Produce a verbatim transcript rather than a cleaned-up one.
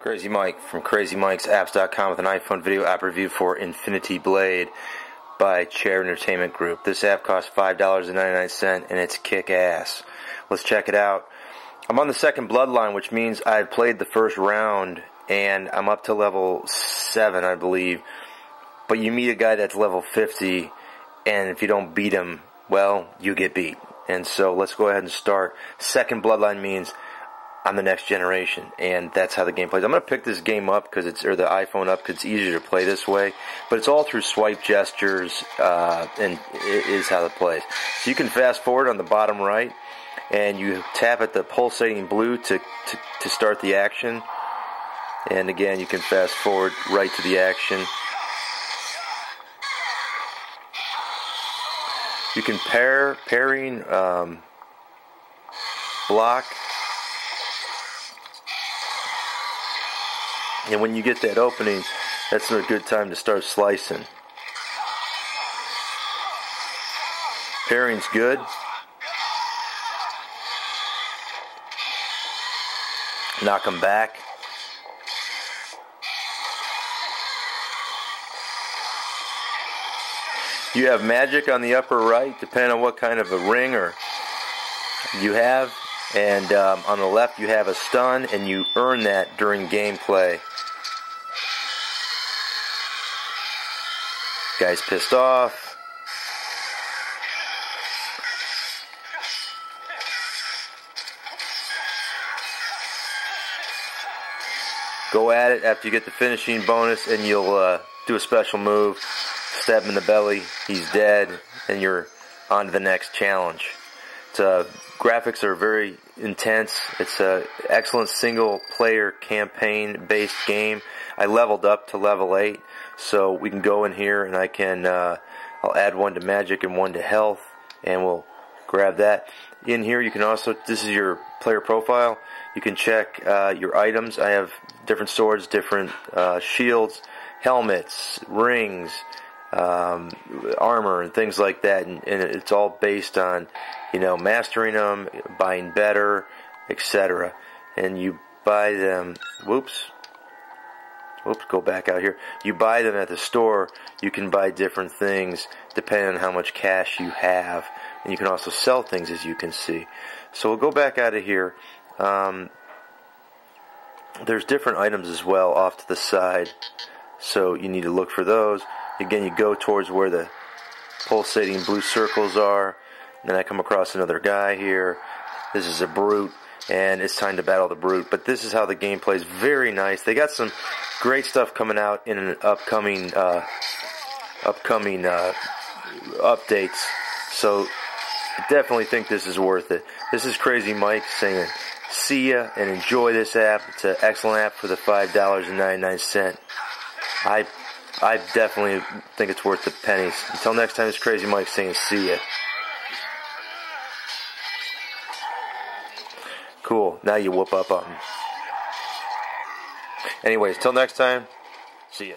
Crazy Mike from Crazy Mikes Apps dot com with an iPhone video app review for Infinity Blade by Chair Entertainment Group. This app costs five dollars and ninety-nine cents and it's kick-ass. Let's check it out. I'm on the second bloodline, which means I've played the first round and I'm up to level seven, I believe. But you meet a guy that's level fifty, and if you don't beat him, well, you get beat. And so let's go ahead and start. Second bloodline means I'm the next generation, and that's how the game plays. I'm going to pick this game up because it's, or the iPhone up, because it's easier to play this way. But it's all through swipe gestures, uh, and it is how it plays. So you can fast forward on the bottom right, and you tap at the pulsating blue to to, to start the action. And again, you can fast forward right to the action. You can pair, pairing, um, block. And when you get that opening, that's a good time to start slicing. Pairing's good. Knock them back. You have magic on the upper right, depending on what kind of a ring or you have. And um, on the left you have a stun, and you earn that during gameplay. Guy's pissed off. Go at it after you get the finishing bonus, and you'll uh, do a special move. Stab him in the belly, he's dead, and you're on to the next challenge. It's uh, graphics are very intense. It's an excellent single-player campaign-based game. I leveled up to level eight, so we can go in here, and I can uh, I'll add one to magic and one to health, and we'll grab that. In here, you can also, this is your player profile. You can check uh, your items. I have different swords, different uh, shields, helmets, rings, Um, armor and things like that, and, and it's all based on, you know, mastering them, buying better, et cetera. And you buy them. Whoops. Whoops. Go back out here. You buy them at the store. You can buy different things depending on how much cash you have, and you can also sell things, as you can see. So we'll go back out of here. Um, there's different items as well off to the side, so you need to look for those. Again, you go towards where the pulsating blue circles are. Then I come across another guy here. This is a brute, and it's time to battle the brute. But this is how the game plays. Very nice. They got some great stuff coming out in an upcoming uh, upcoming uh, updates. So I definitely think this is worth it. This is Crazy Mike saying, see ya, and enjoy this app. It's an excellent app for the five dollars and ninety-nine cents. I... I definitely think it's worth the pennies. Until next time, it's Crazy Mike saying, see ya. Cool. Now you whoop up on them. Anyways, till next time, see ya.